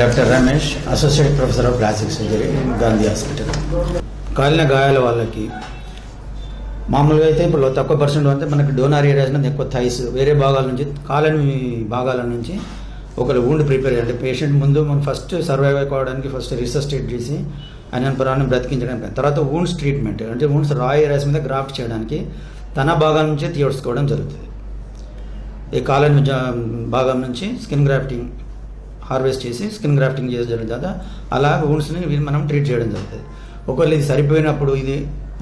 Dr Ramesh, Associate Professor of Plastic Surgery in Gandhi Hospital. కాలిన గాయాల వాళ్ళకి మామూలుగా అయితే ఇప్పుడు తక్కువ పర్సెంట్ అంటే మనకి డోనర్ ఏరియాస్ నుంచి ఎక్కువ థైస్ వేరే భాగాల నుంచి కాలని భాగాల నుంచి ఒకరు వూండ్ ప్రిపేర్ అంటే పేషెంట్ ముందు మనం ఫస్ట్ సర్వైవ్ కావడానికి ఫస్ట్ రిసస్టేట్ చేసి ఆయన ప్రాణం బ్రతికించడానికి తర్వాత వూండ్స్ ట్రీట్మెంట్ అంటే వూండ్స్ రాయ్ ఏరియాస్ మీద గ్రాఫ్ట్ చేయడానికి తన భాగాల నుంచి తీయొచ్చుకోవడం జరుగుతుంది. ఈ కాలని భాగం నుంచి స్కిన్ గ్రాఫ్టింగ్ హార్వెస్ట్ చేసి స్కిన్ గ్రాఫ్టింగ్ చేయడం జరుగుతుంది. అలా వూండ్స్ని మనం ట్రీట్ చేయడం జరుగుతుంది. ఒకవేళ ఇది సరిపోయినప్పుడు ఇది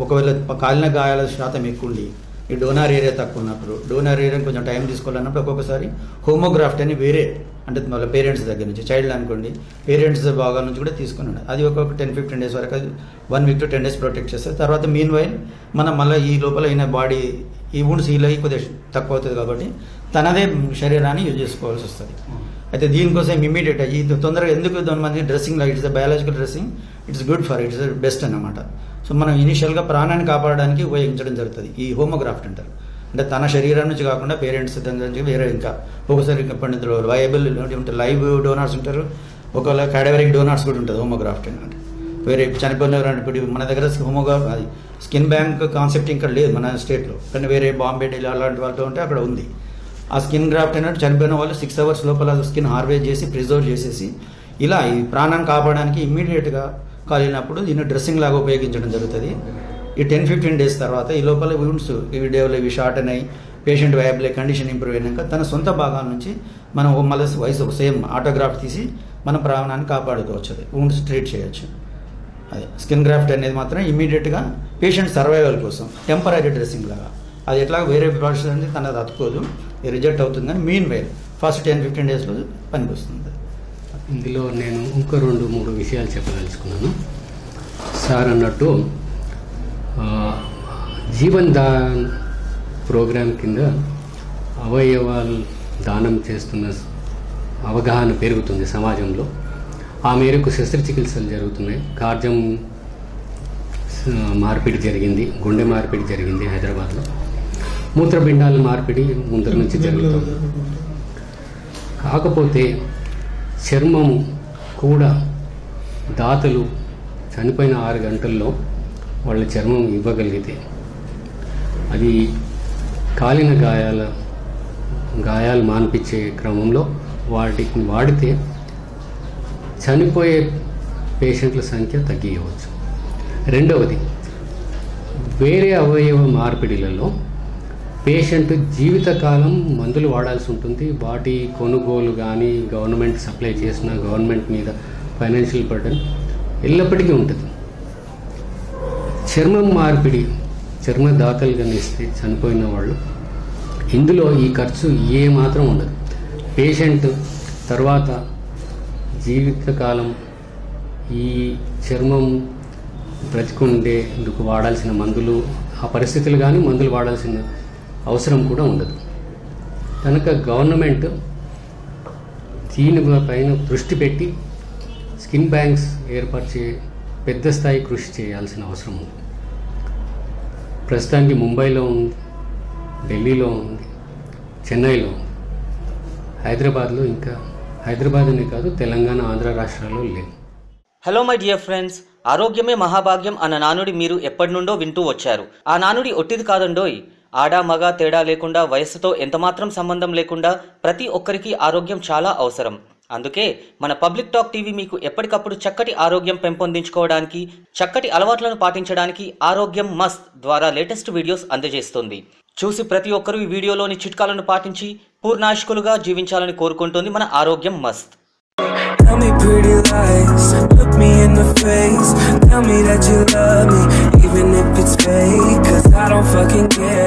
ఒకవేళ కాలిన గాయాల శాతం ఎక్కువ ఉండి ఈ డోనార్ ఏరియా తక్కువ ఉన్నప్పుడు డోనార్ ఏరియా కొంచెం టైం తీసుకోవాలన్నప్పుడు ఒక్కొక్కసారి హోమోగ్రాఫ్ట్ అని వేరే అంటే వాళ్ళ పేరెంట్స్ దగ్గర నుంచి చైల్డ్ అనుకోండి పేరెంట్స్ భాగాల నుంచి కూడా తీసుకుని ఉండాలి. అది ఒక 10-15 days వరకు 1 week to 10 days ప్రొటెక్ట్ చేస్తారు. తర్వాత మీన్ వైల్ మనం మళ్ళీ ఈ లోపల అయిన బాడీ ఈ వూండ్స్ ఇలా కొద్దిగా తక్కువ అవుతుంది కాబట్టి తనదే శరీరాన్ని యూజ్ చేసుకోవాల్సి వస్తుంది. అయితే దీనికోసం ఇమీడియట్ ఇది తొందరగా ఎందుకు మంది dressing like it's biological dressing it's good for it's best అన్నమాట. సో మనం ఇనిషియల్గా ప్రాణాన్ని కాపాడడానికి ఉపయోగించడం జరుగుతుంది. ఈ హోమోగ్రాఫ్ట్ అంటారు అంటే తన శరీరం నుంచి కాకుండా పేరెంట్స్ నుంచి వేరే ఇంకా ఒకసారి ఇంకా పండితులు వయబుల్ ఉంటారు లైవ్ డోనార్స్ ఉంటారు. ఒకవేళ క్యాడవరిక్ డోనార్స్ కూడా ఉంటుంది హోమోగ్రాఫ్ట్ అంటే వేరే చనిపోయిన మన దగ్గర హోమోగ్రాఫ్ అది స్కిన్ బ్యాంక్ కాన్సెప్ట్ ఇంకా లేదు మన స్టేట్లో కానీ వేరే బాంబే ఢిల్లీ అలాంటి వాళ్ళతో ఉంటే అక్కడ ఉంది. ఆ స్కిన్ గ్రాఫ్ట్ అనేది చనిపోయిన వాళ్ళు 6 hours లోపల స్కిన్ హార్వెస్ట్ చేసి ప్రిజర్వ్ చేసేసి ఇలా ఈ ప్రాణాన్ని కాపాడడానికి ఇమ్మీడియట్గా కాలినప్పుడు దీన్ని డ్రెస్సింగ్ లాగా ఉపయోగించడం జరుగుతుంది. ఈ 10-15 days తర్వాత ఈ లోపల వూండ్స్ ఇవి డెవలప్ ఇవి షార్ట్ అయినాయి పేషెంట్ వయబుల్ కండిషన్ ఇంప్రూవ్ అయినాక తన సొంత భాగాల నుంచి మనం మళ్ళీ వయసు సేమ్ ఆటోగ్రాఫ్ తీసి మన ప్రాణాన్ని కాపాడుకోవచ్చు. అది వూండ్స్ ట్రీట్ చేయొచ్చు. అదే స్కిన్ గ్రాఫ్ట్ అనేది మాత్రం ఇమీడియట్గా పేషెంట్ సర్వైవల్ కోసం టెంపరీ డ్రెస్సింగ్ లాగా అది ఎట్లా వేరే ప్రాసెస్ అనేది తనది అతుకోదు రిజెక్ట్ అవుతుంది కానీ మీన్ వైల్ ఫస్ట్ 10-15 days పనికొస్తుంది. ఇందులో నేను ఇంకా 2-3 విషయాలు చెప్పదలుచుకున్నాను. సార్ అన్నట్టు జీవన్ దాన్ ప్రోగ్రాం కింద అవయవాలు దానం చేస్తున్న అవగాహన పెరుగుతుంది సమాజంలో. ఆ మేరకు శస్త్రచికిత్సలు జరుగుతున్నాయి. కార్జం మార్పిడి జరిగింది, గుండె మార్పిడి జరిగింది హైదరాబాద్లో, మూత్రపిండాల మార్పిడి ముందర నుంచి జరుగుతుంది. కాకపోతే చర్మము కూడా దాతలు చనిపోయిన 6 గంటల్లో వాళ్ళ చర్మం ఇవ్వగలిగితే అది కాలిన గాయాలు మాన్పించే క్రమంలో వాటిని వాడితే చనిపోయే పేషెంట్ల సంఖ్య తగ్గియవచ్చు. రెండవది వేరే అవయవ మార్పిడిలలో పేషెంట్ జీవితకాలం మందులు వాడాల్సి ఉంటుంది. వాటి కొనుగోలు కానీ గవర్నమెంట్ సప్లై చేసిన గవర్నమెంట్ మీద ఫైనాన్షియల్ బర్డెన్ ఎల్లప్పటికీ ఉంటుంది. చర్మం మార్పిడి చర్మదాతలుగా ఇస్తే చనిపోయిన వాళ్ళు ఇందులో ఈ ఖర్చు ఏ మాత్రం ఉండదు. పేషెంట్ తర్వాత జీవితకాలం ఈ చర్మం బ్రతికుండేందుకు వాడాల్సిన మందులు ఆ పరిస్థితులు కానీ మందులు వాడాల్సిన అవసరం కూడా ఉండదు కనుక గవర్నమెంట్ దీనిపైన దృష్టి పెట్టి స్కిన్ బ్యాంక్స్ ఏర్పరిచే పెద్ద స్థాయి కృషి చేయాల్సిన అవసరం ఉంది. ప్రస్తుతానికి ముంబైలో ఉంది, ఢిల్లీలో ఉంది, చెన్నైలో ఉంది, హైదరాబాద్లో ఇంకా హైదరాబాద్ అనే కాదు తెలంగాణ ఆంధ్ర రాష్ట్రాల్లో లేదు. హలో మై డియర్ ఫ్రెండ్స్, ఆరోగ్యమే మహాభాగ్యం అన్న నానుడి మీరు ఎప్పటి నుండో వింటూ వచ్చారు. ఆ నానుడి ఒట్టిది కాదండోయ్. ఆడా మగ తేడా లేకుండా వయస్సుతో ఎంతమాత్రం సంబంధం లేకుండా ప్రతి ఒక్కరికి ఆరోగ్యం చాలా అవసరం. అందుకే మన పబ్లిక్ టాక్ టీవీ మీకు ఎప్పటికప్పుడు చక్కటి ఆరోగ్యం పెంపొందించుకోవడానికి చక్కటి అలవాట్లను పాటించడానికి ఆరోగ్యం మస్త్ ద్వారా లేటెస్ట్ వీడియోస్ అందజేస్తుంది. చూసి ప్రతి ఒక్కరూ ఈ వీడియోలోని చిట్కాలను పాటించి పూర్ణాయుష్కులుగా జీవించాలని కోరుకుంటుంది మన ఆరోగ్యం మస్త్. Tell me pretty lies, look me in the face. Tell me that you love me, even if it's fake, 'cause I don't fucking care.